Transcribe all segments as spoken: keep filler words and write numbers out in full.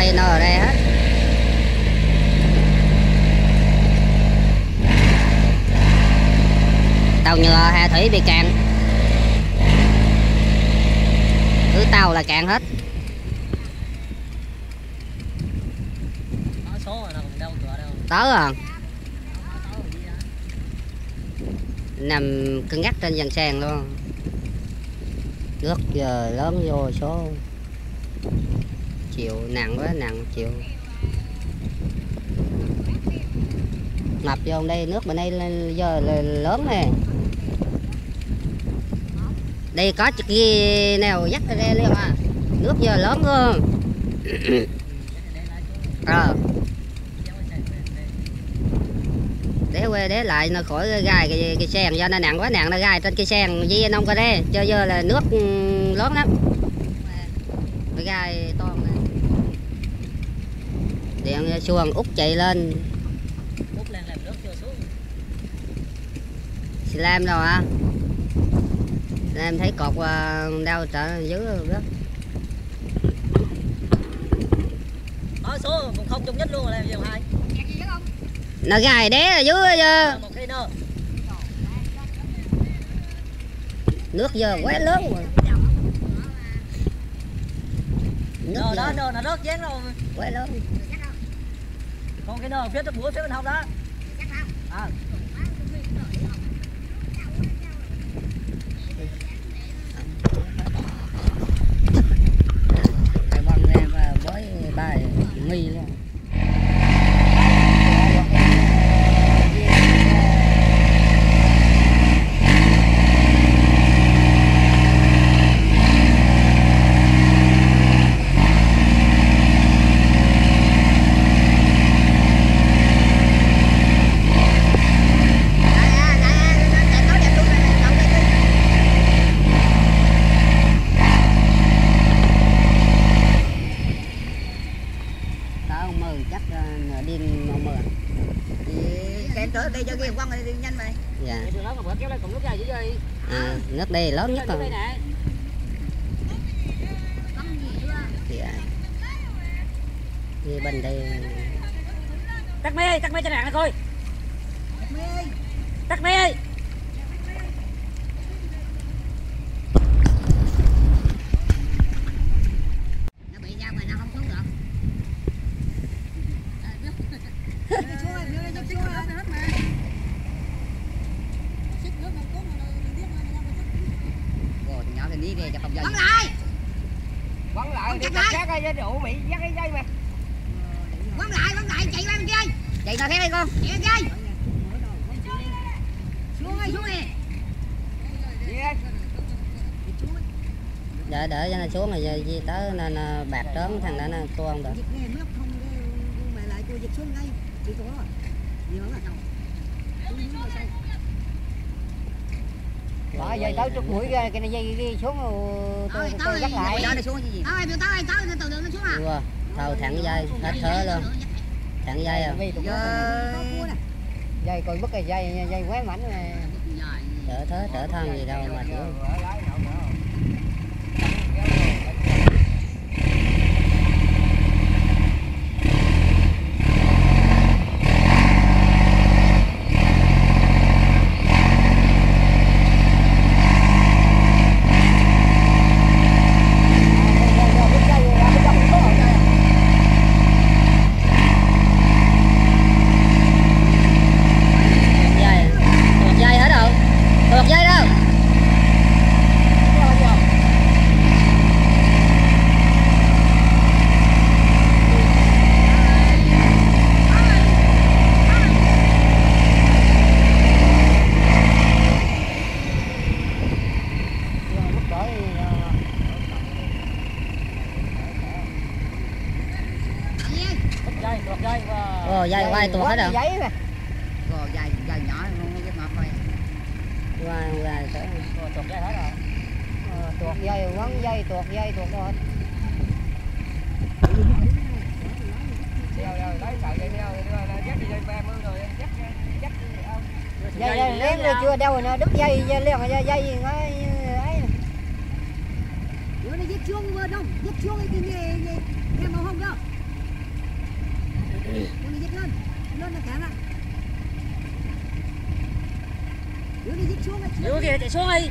bay nó ở đây hết. Tàu nhựa Hà Thủy bị cạn, cứ tàu là cạn hết. Tớ à, nằm cứng ngắc trên dàn sàn luôn. Nước giờ lớn vô số chịu nặng quá, nặng chịu ngập vô đây. Nước bên đây giờ lớn nè, đây có chiếc ghi nào dắt ra đây luôn à. Nước giờ lớn luôn. Ờ để quê để lại nó khỏi gai cái, cái sen, do nó nặng quá, nặng nó gai trên cái sen với nông cơ đây cho vô là nước lớn lắm, nó gai to này. Điện xuồng út chạy lên, út lên làm nước cho xuống. Làm đâu hả? Em thấy cột đau trở dưới đất. Có số cũng không chung nhất luôn là điều hai. Nó gài đế ở dưới giờ. Nước giờ quá lớn rồi. Nước đó, đó, đó, nó rớt dán đâu. Quá lớn. Còn cái nồi phía trước búa phía bên hông đó. À. Cái băng em với bài nghi luôn. Nước đây lớn nhất rồi. Dạ. Như bên đây. Tắt mê, tắt mê cho nạn nó coi. Tắt mê ơi. Nó bị ra ngoài nó không xuống được. Đi về không dây. Bắn lại. Bắn lại đi chắc cái rượu Mỹ dắt cái dây mà. Bắn lại, bắn lại chạy qua bên kia. Chạy ra thế đây con. Chạy bên kia. Xuống đi, xuống đi. Đợi đợi cho nó xuống rồi giờ gì tới nên bạc trớn thằng đó nó cô không được. Nước không mà lại cô giật xuống đây. Đi cô rồi. Nhiều lắm đâu. Bỏ dây tới chút mũi cái này dây đi xuống tôi tôi dắt lại. Đó này xuống cái gì? Tao tao tao tao đường nó xuống à. Thâu thẳng dây hết thớ luôn. Thẳng dây à. Dây coi mất cái dây dây quá mảnh này. Trở thớ trở thân gì đâu mà nữa. Dây quay tuột hết rồi. Giấy mà. Rồi dây dây nhỏ luôn cái mập thôi. Qua qua tới tuột dây hết rồi. Ờ, tuột dây, quấn dây, tuột dây, tuột hết. Rồi rồi, lấy sợi dây theo rồi dắt đi dây ba mươi rồi, dắt dắt không. Dây dây nó chưa đeo rồi nó đứt dây liền dây dây nó ấy. Nó giật chuông vừa đông, giật chuông cái gì em không đâu. Dưới kìa chạy xuống đi.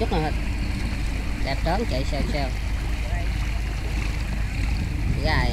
Chút nào hết đẹp trớn chạy xèo xèo gài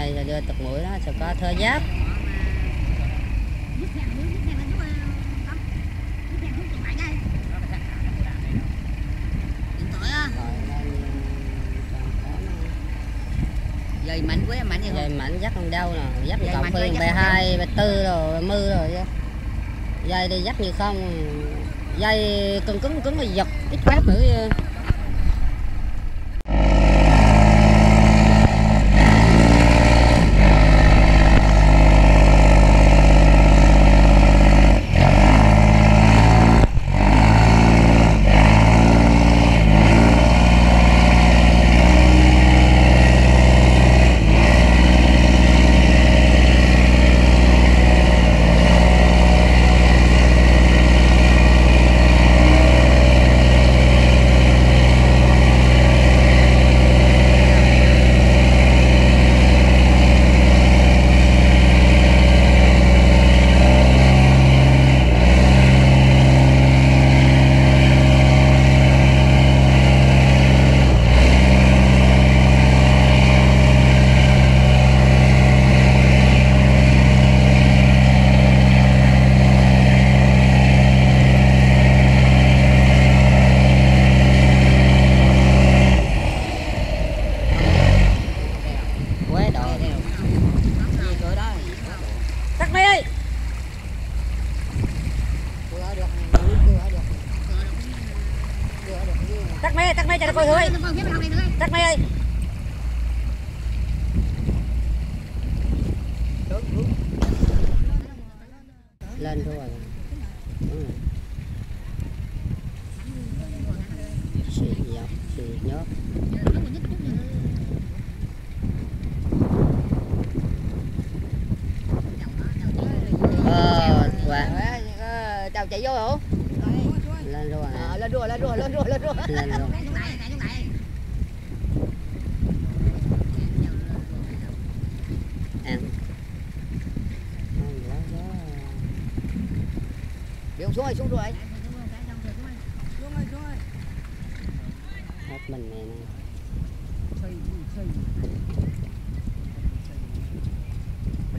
dây rồi đưa tập mũi đó sẽ có thơ giáp dây mạnh quá mạnh gì không? Mạnh dắt còn đâu nè, dắt còn phương bê hai, bê tư rồi, mư rồi chứ. Dây đi dắt như không, dây cứng cứng cứng rồi giật ít quét nữa. Tắt máy ơi, tắt máy ơi. Lên thôi. Ừ. Xì nhóc, xì nhóc. Ờ, chào chạy vô hả? Lên rồi. Ờ, lên rồi, lên rồi, lên rồi, lên rồi. Lên rồi. Xuống rồi, xuống rồi. Hết mình này nè. Mình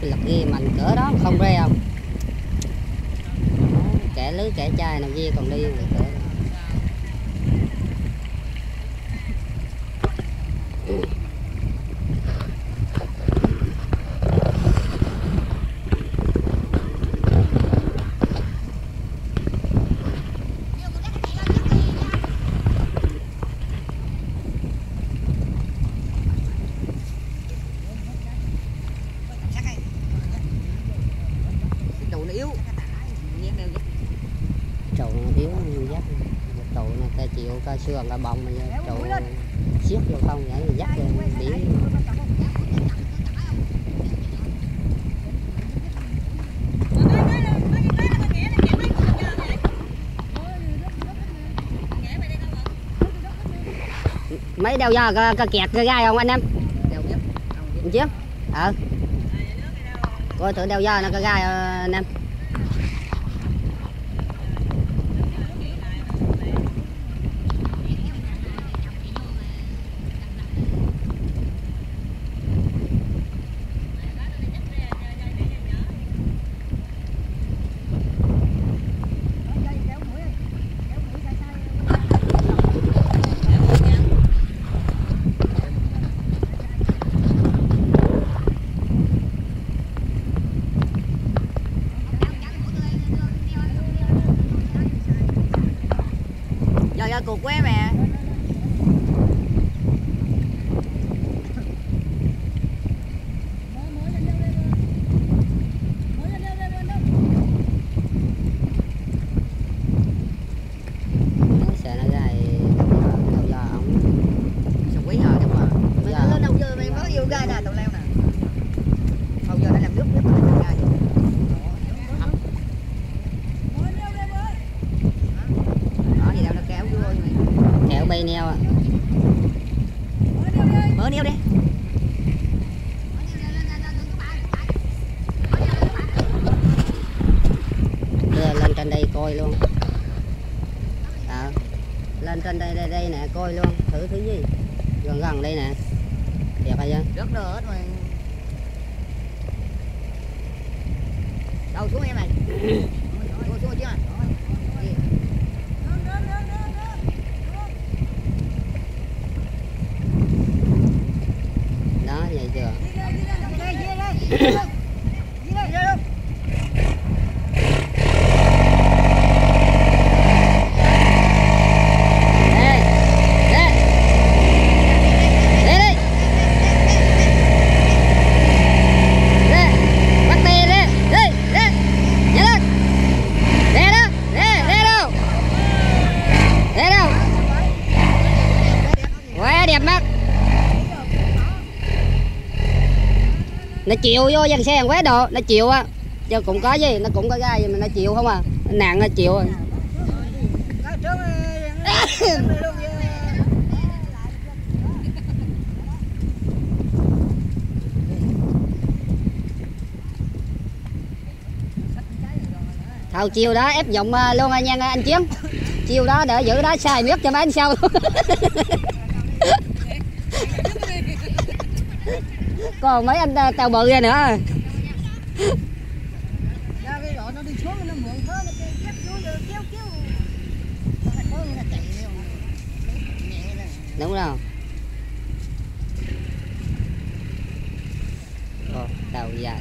cái lực ghi mạnh cỡ đó không rê không, kẻ lưới kẻ chai nào gì còn đi về cỡ đó. Sườn là bồng mà trụ siết vô không vậy dắt lên biển. Mấy đeo ra có kẹt cái gai không anh em? Đeo nhất. Chứ? Ờ. Coi thử đeo ra nó có gai anh em. Cục quá mẹ. Trên đây đây đây nè, coi luôn thử thứ gì gần gần đây nè, đẹp hay chưa? Rất là hết rồi. Đâu xuống em này. Xuống xuống chứ à? Đó vậy chưa? Nó chịu vô dân xe quá độ, nó chịu á. Chứ cũng có gì, nó cũng có gai gì mà nó chịu không à. Nạn nó chịu à. Thôi chiều đó ép dụng luôn nha anh Chiến. Chiều đó để giữ đó xài miếng cho mấy anh sau. Còn mấy anh tàu bự ra nữa. Đúng rồi. Ồ, tàu dài.